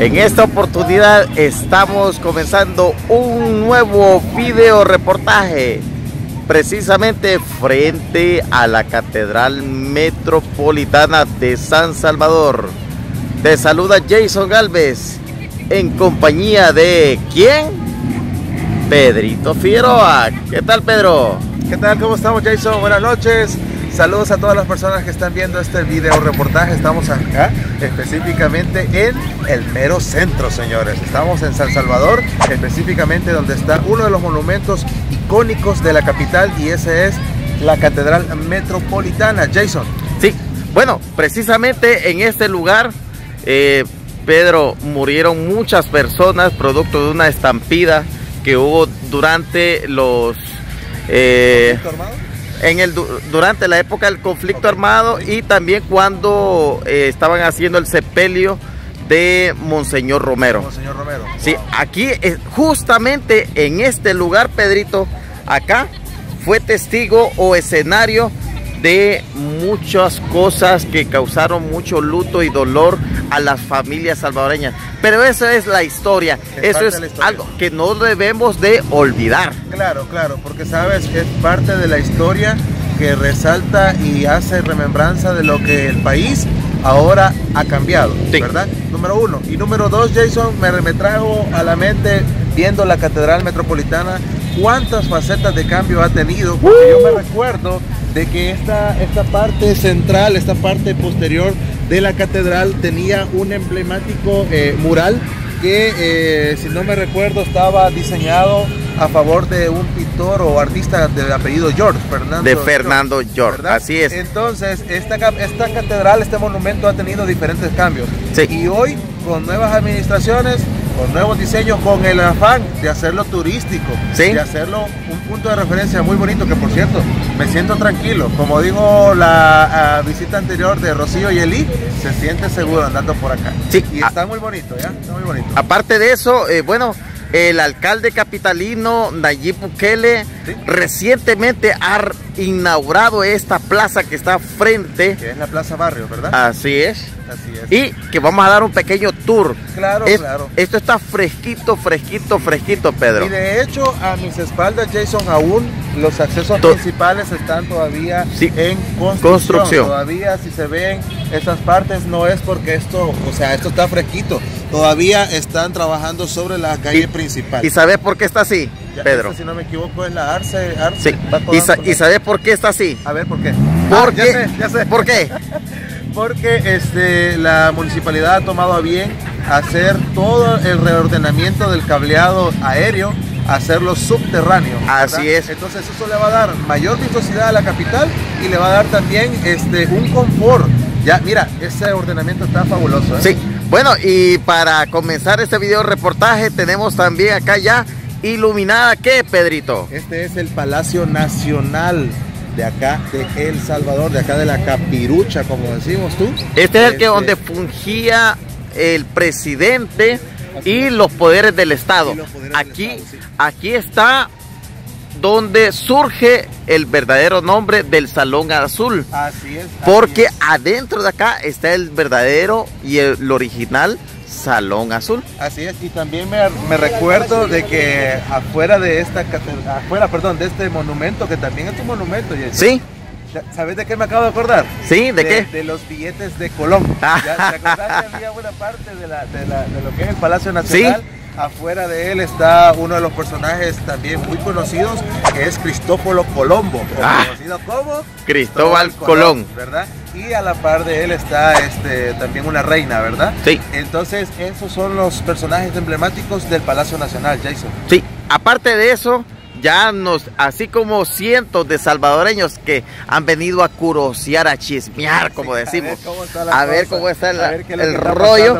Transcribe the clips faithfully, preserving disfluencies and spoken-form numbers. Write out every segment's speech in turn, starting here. En esta oportunidad estamos comenzando un nuevo video reportaje precisamente frente a la Catedral Metropolitana de San Salvador. Te saluda Jason Galvez en compañía de ¿quién? Pedrito Figueroa. ¿Qué tal, Pedro? ¿Qué tal? ¿Cómo estamos, Jason? Buenas noches. Saludos a todas las personas que están viendo este video reportaje. Estamos acá específicamente en el mero centro, señores. Estamos en San Salvador, específicamente donde está uno de los monumentos icónicos de la capital, y ese es la Catedral Metropolitana. Jason. Sí, bueno, precisamente en este lugar, eh, Pedro, murieron muchas personas producto de una estampida que hubo durante los... Eh, En el, durante la época del conflicto armado, y también cuando eh, estaban haciendo el sepelio de Monseñor Romero. Monseñor Romero. Sí, wow. Aquí, justamente en este lugar, Pedrito, acá fue testigo o escenario de muchas cosas que causaron mucho luto y dolor a las familias salvadoreñas. Pero esa es la historia, es eso es historia. Algo que no debemos de olvidar. Claro, claro, porque sabes, es parte de la historia que resalta y hace remembranza de lo que el país ahora ha cambiado, sí. ¿Verdad? Número uno. Y número dos, Jason, me, me trajo a la mente, viendo la Catedral Metropolitana, cuántas facetas de cambio ha tenido, porque uh. yo me recuerdo de que esta, esta parte central, esta parte posterior de la catedral tenía un emblemático eh, mural que, eh, si no me recuerdo, estaba diseñado a favor de un pintor o artista de apellido George, Fernando de Fernando George, George así es. Entonces, esta, esta catedral, este monumento ha tenido diferentes cambios, sí. Y hoy, con nuevas administraciones, con nuevos diseños, con el afán de hacerlo turístico, ¿sí? De hacerlo un punto de referencia muy bonito, que por cierto, me siento tranquilo. Como dijo la uh, visita anterior de Rocío y Eli, se siente seguro andando por acá. Sí. Y está muy bonito, ¿ya? Está muy bonito. Aparte de eso, eh, bueno, el alcalde capitalino Nayib Bukele, ¿sí? Recientemente ha inaugurado esta plaza que está frente. Que es la Plaza Barrios, ¿verdad? Así es. Así es. Y que vamos a dar un pequeño tour. Claro, es, claro. Esto está fresquito, fresquito, fresquito, Pedro. Y de hecho, a mis espaldas, Jason, aún los accesos to principales están todavía, sí, en construcción. construcción. Todavía, si se ven esas partes, no es porque esto, o sea, esto está fresquito. Todavía están trabajando sobre la calle y, principal. ¿Y sabes por qué está así, ya, Pedro? Esta, si no me equivoco, es la Arce. Arce, sí. ¿Y, sa ¿Y sabes por qué está así? A ver, ¿por qué? Porque, ah, ya sé, ya sé. ¿Por qué? Porque este, la municipalidad ha tomado a bien hacer todo el reordenamiento del cableado aéreo, hacerlo subterráneo. Así, ¿verdad? Es. Entonces eso le va a dar mayor vistosidad a la capital y le va a dar también este, un confort. Ya, mira, ese ordenamiento está fabuloso, ¿eh? Sí. Bueno, y para comenzar este video reportaje tenemos también acá ya iluminada, ¿qué, Pedrito? Este es el Palacio Nacional de acá de El Salvador, de acá de la Capirucha, como decimos tú. Este es el que este... donde fungía el presidente y los poderes del Estado. Poderes aquí, del Estado, sí. Aquí está donde surge el verdadero nombre del Salón Azul. Así es. Así porque es. Adentro de acá está el verdadero y el original Salón Azul. Así es. Y también me, me recuerdo de que afuera de esta afuera, perdón, de este monumento, que también es un monumento. Yes. Sí. ¿Sabes de qué me acabo de acordar? Sí, ¿de, de qué? De los billetes de Colón. Ah. ¿Ya, te acordás que había buena parte de, la, de, la, de lo que es el Palacio Nacional? Sí. Afuera de él está uno de los personajes también muy conocidos, que es Cristóbal Colón, ah, conocido como Cristóbal Colón, Colón, ¿verdad? Y a la par de él está este, también una reina, ¿verdad? Sí. Entonces esos son los personajes emblemáticos del Palacio Nacional, Jason. Sí, aparte de eso, ya nos, así como cientos de salvadoreños que han venido a curiosear, a chismear, como sí, decimos, a ver cómo está el rollo,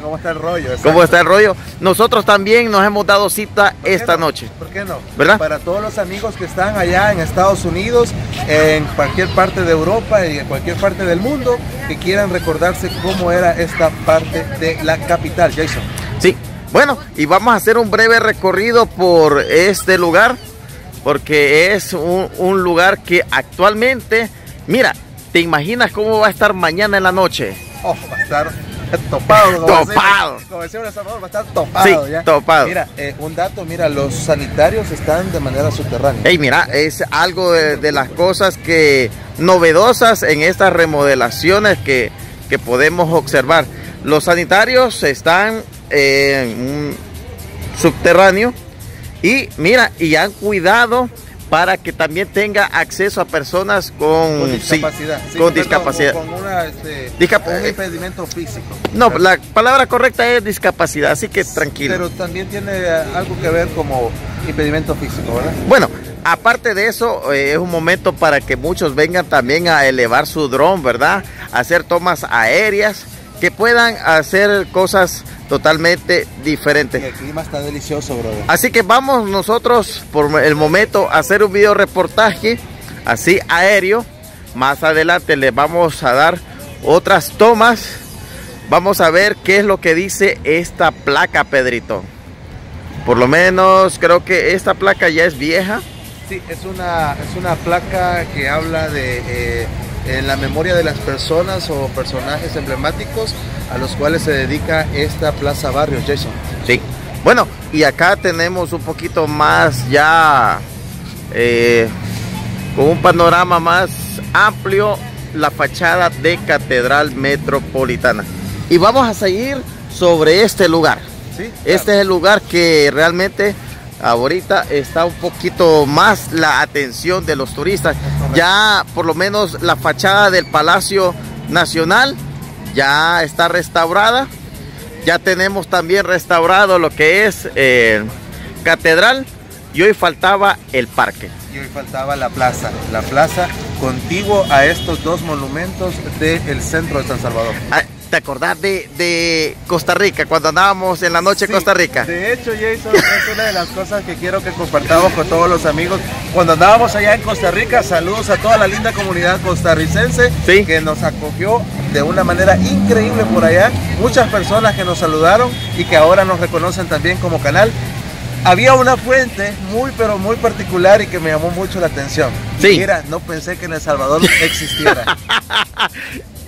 cómo está el rollo, exacto. cómo está el rollo. Nosotros también nos hemos dado cita esta no? noche. ¿Por qué no? ¿Verdad? Para todos los amigos que están allá en Estados Unidos, en cualquier parte de Europa y en cualquier parte del mundo, que quieran recordarse cómo era esta parte de la capital, Jason. Sí. Bueno, y vamos a hacer un breve recorrido por este lugar, porque es un, un lugar que actualmente, mira, ¿te imaginas cómo va a estar mañana en la noche? Oh, va a estar Topado. Topado. Como decía un Salvador, va a estar topado. Sí, ya. Topado. Mira, eh, un dato, mira, los sanitarios están de manera subterránea. Hey, mira, es algo de, de las cosas que novedosas en estas remodelaciones que, que podemos observar. Los sanitarios están eh, en un subterráneo y mira, y han cuidado para que también tenga acceso a personas con, con discapacidad. Sí, sí, con discapacidad. Con, con una, este, Discap un impedimento físico. No, claro. La palabra correcta es discapacidad, así que tranquilo. Pero también tiene algo que ver como impedimento físico, ¿verdad? Bueno, aparte de eso, eh, es un momento para que muchos vengan también a elevar su dron, ¿verdad? A hacer tomas aéreas, que puedan hacer cosas totalmente diferentes. El clima está delicioso, brother. Así que vamos nosotros por el momento a hacer un video reportaje así aéreo. Más adelante les vamos a dar otras tomas. Vamos a ver qué es lo que dice esta placa, Pedrito. Por lo menos creo que esta placa ya es vieja. Sí, es una, es una placa que habla de... Eh... en la memoria de las personas o personajes emblemáticos a los cuales se dedica esta Plaza Barrios, Jason. Sí, bueno, y acá tenemos un poquito más ya, eh, con un panorama más amplio, la fachada de Catedral Metropolitana. Y vamos a seguir sobre este lugar. Sí, claro. Este es el lugar que realmente... ahorita está un poquito más la atención de los turistas. Ya por lo menos la fachada del Palacio Nacional ya está restaurada. Ya tenemos también restaurado lo que es eh, Catedral. Y hoy faltaba el parque. Y hoy faltaba la plaza. La plaza contiguo a estos dos monumentos del centro de San Salvador. Ah, ¿te acordás de, de Costa Rica, cuando andábamos en la noche en sí, Costa Rica? De hecho, Jason, es una de las cosas que quiero que compartamos con todos los amigos. Cuando andábamos allá en Costa Rica, saludos a toda la linda comunidad costarricense, ¿sí?, que nos acogió de una manera increíble por allá. Muchas personas que nos saludaron y que ahora nos reconocen también como canal. Había una fuente muy pero muy particular y que me llamó mucho la atención. Sí. Y mira, no pensé que en El Salvador existiera.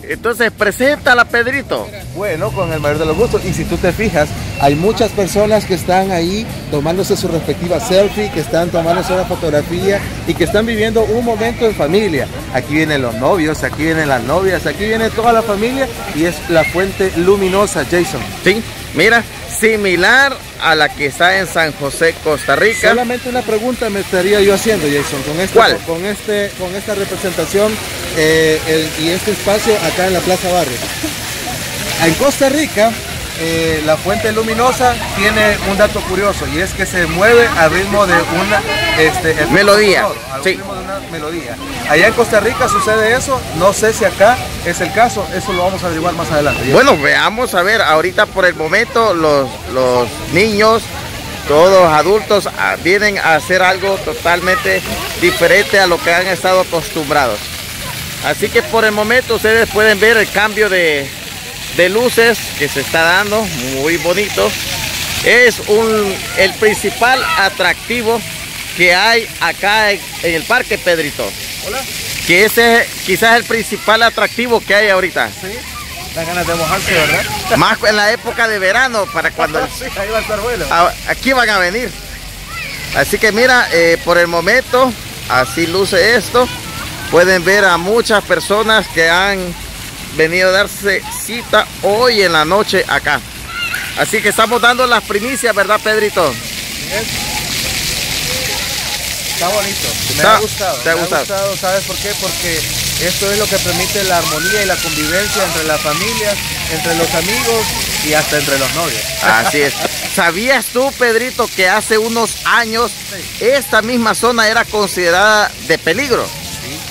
Entonces, preséntala, Pedrito. Bueno, con el mayor de los gustos. Y si tú te fijas, hay muchas personas que están ahí tomándose su respectiva selfie, que están tomándose una fotografía y que están viviendo un momento en familia. Aquí vienen los novios, aquí vienen las novias, aquí viene toda la familia y es la fuente luminosa, Jason. Sí, mira, similar a la que está en San José, Costa Rica. Solamente una pregunta me estaría yo haciendo, Jason, con este, ¿cuál? Con, este, con esta representación eh, el, y este espacio acá en la Plaza Barrios. En Costa Rica, eh, la fuente luminosa tiene un dato curioso y es que se mueve al ritmo de una este, melodía. Color, al sí. ritmo de una melodía. Allá en Costa Rica sucede eso, no sé si acá es el caso, eso lo vamos a averiguar más adelante. Jason. Bueno, veamos, a ver, ahorita por el momento los, los niños, todos adultos, vienen a hacer algo totalmente diferente a lo que han estado acostumbrados. Así que por el momento ustedes pueden ver el cambio de, de luces que se está dando, muy bonito. Es un, el principal atractivo que hay acá en, en el parque, Pedrito. Hola. Que ese es quizás el principal atractivo que hay ahorita. Sí, las ganas de mojarse, ¿verdad? Más en la época de verano, para cuando... sí, ahí va a estar bueno. Aquí van a venir. Así que mira, eh, por el momento, así luce esto. Pueden ver a muchas personas que han venido a darse cita hoy en la noche acá. Así que estamos dando las primicias, ¿verdad, Pedrito? Está bonito, me ha gustado. ¿Te ha gustado? Me ha gustado, ¿sabes por qué? Porque esto es lo que permite la armonía y la convivencia entre las familias, entre los amigos y hasta entre los novios. Así es. ¿Sabías tú, Pedrito, que hace unos años esta misma zona era considerada de peligro?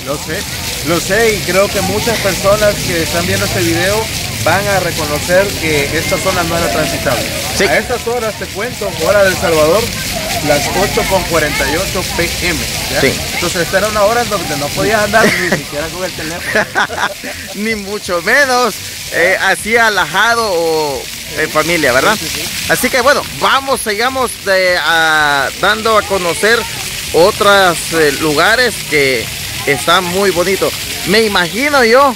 Lo sé, lo sé y creo que muchas personas que están viendo este video van a reconocer que esta zona no era transitable. Sí. A estas horas, te cuento, hora del Salvador, las ocho cuarenta y ocho p m Sí. Entonces esta era una hora donde no podías andar ni siquiera con el teléfono. Ni mucho menos eh, así alajado o en familia, ¿verdad? Sí, sí, sí. Así que bueno, vamos, sigamos de, a, dando a conocer otros eh, lugares que... está muy bonito. Me imagino yo,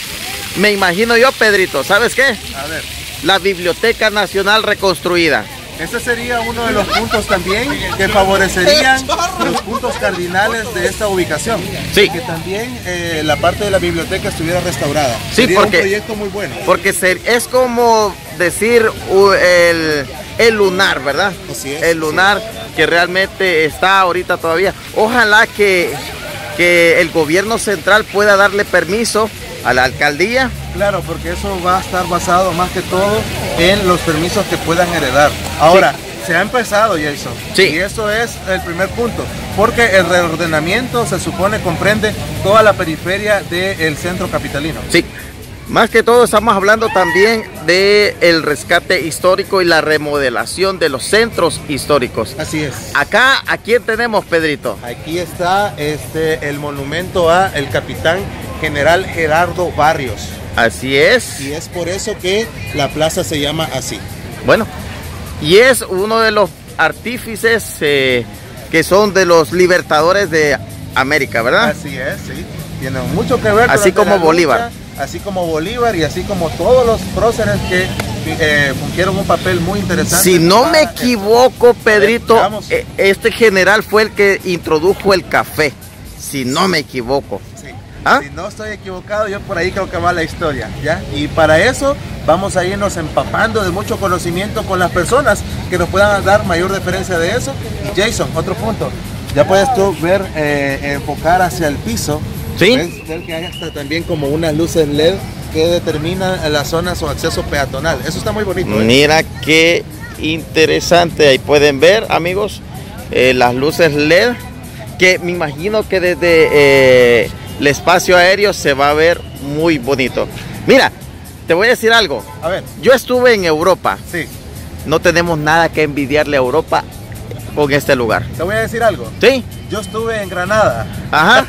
me imagino yo, Pedrito, ¿sabes qué? A ver. la Biblioteca Nacional reconstruida. Ese sería uno de los puntos también que favorecerían los puntos cardinales de esta ubicación. Sí. Que también eh, la parte de la biblioteca estuviera restaurada. Sí, sería porque, un proyecto muy bueno. Porque se, es como decir uh, el, el lunar, ¿verdad? Así es, el lunar sí. Que realmente está ahorita todavía. Ojalá que, que el gobierno central pueda darle permiso a la alcaldía. Claro, porque eso va a estar basado más que todo en los permisos que puedan heredar. Ahora, sí. Se ha empezado, Jason. Sí. Y eso es el primer punto, porque el reordenamiento se supone comprende toda la periferia del centro capitalino. Sí. Más que todo estamos hablando también del rescate histórico y la remodelación de los centros históricos. Así es. Acá, ¿a quién tenemos, Pedrito? Aquí está este, el monumento a el capitán general Gerardo Barrios. Así es. Y es por eso que la plaza se llama así. Bueno, y es uno de los artífices eh, que son de los libertadores de América, ¿verdad? Así es, sí. Tiene mucho que ver. Así como Bolívar. Así como Bolívar y así como todos los próceres que eh, fungieron un papel muy interesante. Si no me equivoco, Pedrito, ver, este general fue el que introdujo el café, si no me equivoco. Sí. ¿Ah? Si no estoy equivocado, yo por ahí creo que va la historia, ¿ya? Y para eso vamos a irnos empapando de mucho conocimiento con las personas que nos puedan dar mayor referencia de eso. Y Jason, otro punto, ya puedes tú ver, eh, enfocar hacia el piso. ¿Sí? Puedes ver que hay hasta también como unas luces L E D que determinan las zonas o acceso peatonal. Eso está muy bonito, ¿eh? Mira qué interesante. Ahí pueden ver, amigos, eh, las luces L E D que me imagino que desde eh, el espacio aéreo se va a ver muy bonito. Mira, te voy a decir algo. A ver. Yo estuve en Europa. Sí. No tenemos nada que envidiarle a Europa con este lugar. Te voy a decir algo. Sí. Yo estuve en Granada. Ajá.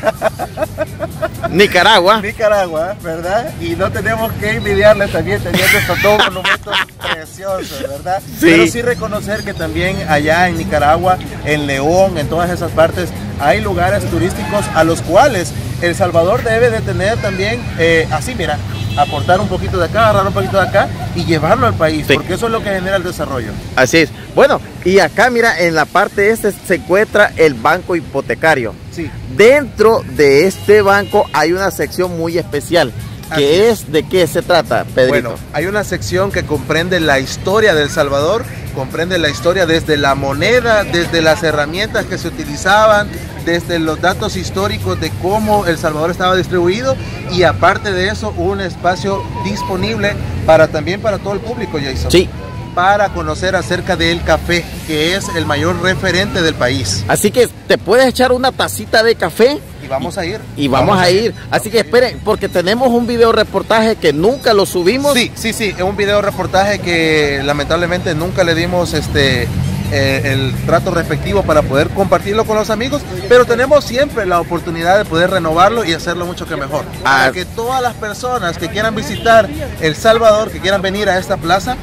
Nicaragua. Nicaragua, ¿verdad? Y no tenemos que envidiarle también, teniendo estos dos monumentos preciosos, ¿verdad? Sí. Pero sí reconocer que también allá en Nicaragua, en León, en todas esas partes, hay lugares turísticos a los cuales El Salvador debe de tener también, eh, así mira, aportar un poquito de acá, agarrar un poquito de acá y llevarlo al país, sí. Porque eso es lo que genera el desarrollo. Así es. Bueno, y acá mira, en la parte este se encuentra el Banco Hipotecario. Sí. Dentro de este banco hay una sección muy especial. ¿Qué es? ¿De qué se trata, Pedrito? Bueno, hay una sección que comprende la historia de El Salvador, comprende la historia desde la moneda, desde las herramientas que se utilizaban, desde los datos históricos de cómo El Salvador estaba distribuido y aparte de eso, un espacio disponible para también para todo el público, Jason. Sí. Para conocer acerca del café, que es el mayor referente del país. Así que te puedes echar una tacita de café. Y vamos a ir. Y vamos, vamos a ir. ir. Así que esperen, porque tenemos un video reportaje que nunca lo subimos. Sí, sí, sí. Es un video reportaje que lamentablemente nunca le dimos este... Eh, el trato respectivo para poder compartirlo con los amigos, pero tenemos siempre la oportunidad de poder renovarlo y hacerlo mucho que mejor, ah. Para que todas las personas que quieran visitar El Salvador, que quieran venir a esta plaza,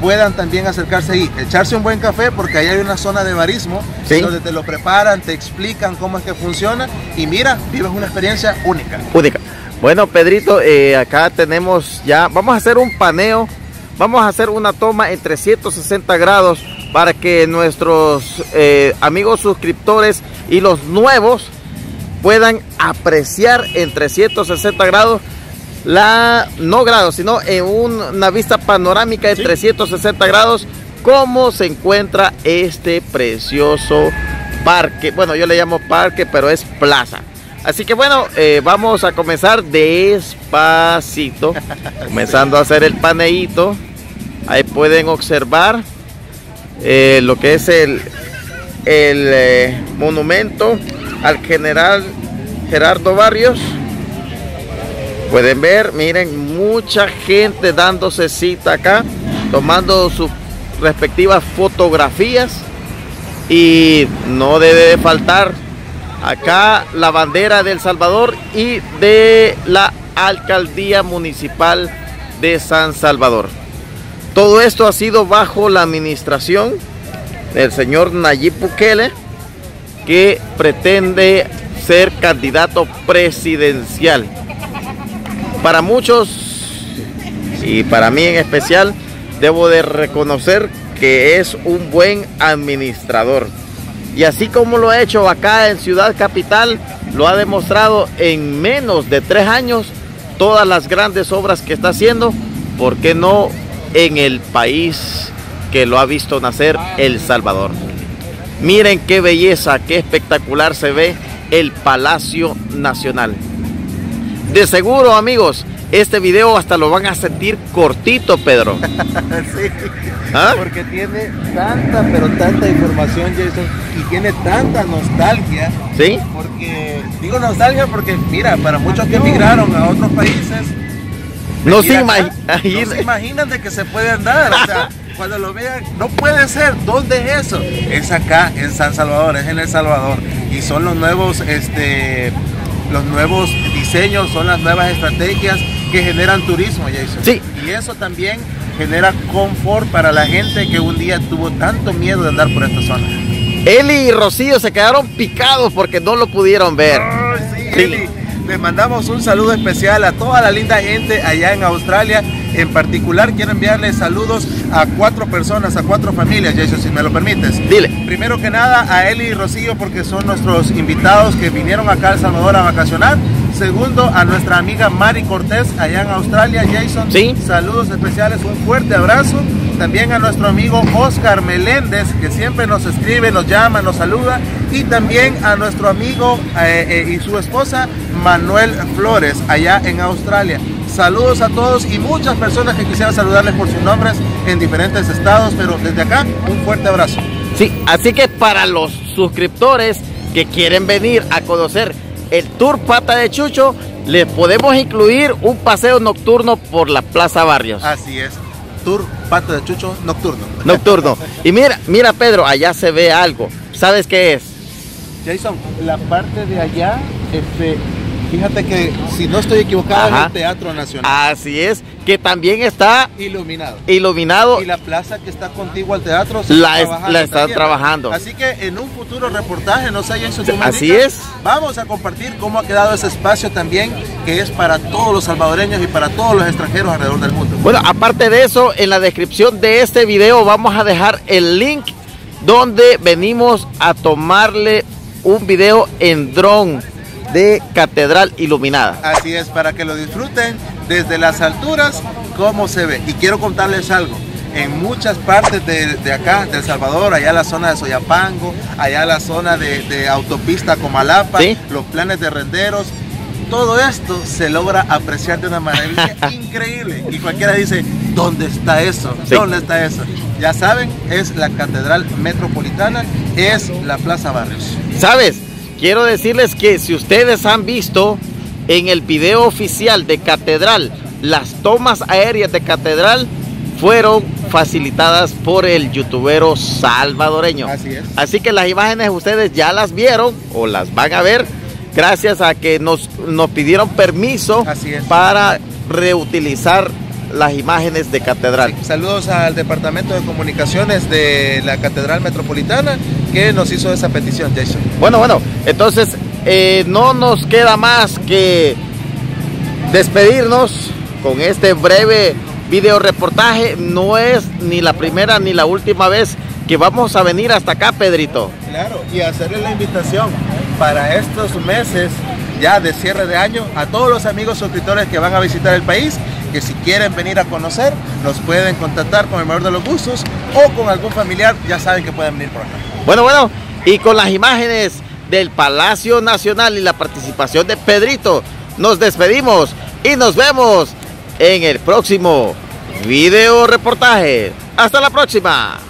puedan también acercarse ahí, echarse un buen café, porque ahí hay una zona de barismo, ¿sí? Donde te lo preparan, te explican cómo es que funciona y mira, vives una experiencia única. Única. Bueno, Pedrito, eh, acá tenemos ya, vamos a hacer un paneo, vamos a hacer una toma en trescientos sesenta grados para que nuestros eh, amigos suscriptores y los nuevos puedan apreciar en trescientos sesenta grados la, no grados, sino en una vista panorámica de sí. trescientos sesenta grados, cómo se encuentra este precioso parque. Bueno, yo le llamo parque, pero es plaza. Así que bueno, eh, vamos a comenzar despacito, comenzando a hacer el paneíto. Ahí pueden observar eh, lo que es el, el eh, monumento al general Gerardo Barrios. Pueden ver, miren, mucha gente dándose cita acá, tomando sus respectivas fotografías. Y no debe de faltar acá la bandera de El Salvador y de la Alcaldía Municipal de San Salvador. Todo esto ha sido bajo la administración del señor Nayib Bukele, que pretende ser candidato presidencial. Para muchos, y para mí en especial, debo de reconocer que es un buen administrador. Y así como lo ha hecho acá en Ciudad Capital, lo ha demostrado en menos de tres años todas las grandes obras que está haciendo. ¿Por qué no en el país que lo ha visto nacer, El Salvador? Miren qué belleza, qué espectacular se ve el Palacio Nacional. De seguro, amigos, este video hasta lo van a sentir cortito, Pedro. Sí, ¿ah? Porque tiene tanta, pero tanta información, Jason, y tiene tanta nostalgia. Sí. Porque, digo nostalgia porque, mira, para muchos que emigraron a otros países, no se, acá, no se imaginan de que se puede andar, o sea, cuando lo vean, no puede ser, ¿dónde es eso? Es acá, en San Salvador, es en El Salvador, y son los nuevos, este, los nuevos diseños, son las nuevas estrategias que generan turismo, Jason. Sí. Y eso también genera confort para la gente que un día tuvo tanto miedo de andar por esta zona. Eli y Rocío se quedaron picados porque no lo pudieron ver. Oh, sí, sí. Eli, les mandamos un saludo especial a toda la linda gente allá en Australia. En particular quiero enviarles saludos a cuatro personas, a cuatro familias, Jason, si me lo permites. Dile. Primero que nada a Eli y Rocío, porque son nuestros invitados que vinieron acá a El Salvador a vacacionar. Segundo, a nuestra amiga Mari Cortés allá en Australia, Jason. Sí. Saludos especiales, un fuerte abrazo. También a nuestro amigo Oscar Meléndez, que siempre nos escribe, nos llama, nos saluda. Y también a nuestro amigo eh, eh, y su esposa Manuel Flores allá en Australia. Saludos a todos y muchas personas que quisiera saludarles por sus nombres en diferentes estados, pero desde acá un fuerte abrazo. Sí, así que para los suscriptores que quieren venir a conocer el Tour Pata de Chucho, les podemos incluir un paseo nocturno por la Plaza Barrios. Así es, Tour Pata de Chucho nocturno. Nocturno. Y mira, mira Pedro, allá se ve algo. ¿Sabes qué es? Jason, la parte de allá, este... fíjate que, si no estoy equivocado, ajá, es el Teatro Nacional. Así es, que también está iluminado. Iluminado. Y la plaza que está contigua al teatro se la, está es, la están también trabajando. Así que en un futuro reportaje, no sé, Jason, así es, vamos a compartir cómo ha quedado ese espacio también, que es para todos los salvadoreños y para todos los extranjeros alrededor del mundo. Bueno, aparte de eso, en la descripción de este video vamos a dejar el link donde venimos a tomarle un video en dron de Catedral Iluminada. Así es, para que lo disfruten desde las alturas, cómo se ve. Y quiero contarles algo, en muchas partes de, de acá, de El Salvador, allá la zona de Soyapango, allá la zona de, de Autopista Comalapa, ¿sí?, los planes de renderos, todo esto se logra apreciar de una maravilla increíble. Y cualquiera dice, ¿dónde está eso? Sí. ¿Dónde está eso? Ya saben, es la Catedral Metropolitana, es la Plaza Barrios. ¿Sabes? Quiero decirles que si ustedes han visto en el video oficial de Catedral, las tomas aéreas de Catedral fueron facilitadas por el youtubero salvadoreño. Así es. Así que las imágenes ustedes ya las vieron o las van a ver gracias a que nos, nos pidieron permiso para reutilizar las imágenes de Catedral. Sí, saludos al Departamento de Comunicaciones de la Catedral Metropolitana que nos hizo esa petición, Jason. Bueno, bueno, entonces eh, no nos queda más que despedirnos con este breve video reportaje. No es ni la primera ni la última vez que vamos a venir hasta acá, Pedrito. Claro, y hacerle la invitación para estos meses ya de cierre de año a todos los amigos suscriptores que van a visitar el país, que si quieren venir a conocer, nos pueden contactar con el mayor de los gustos o con algún familiar, ya saben que pueden venir por acá. Bueno, bueno, y con las imágenes del Palacio Nacional y la participación de Pedrito, nos despedimos y nos vemos en el próximo video reportaje. ¡Hasta la próxima!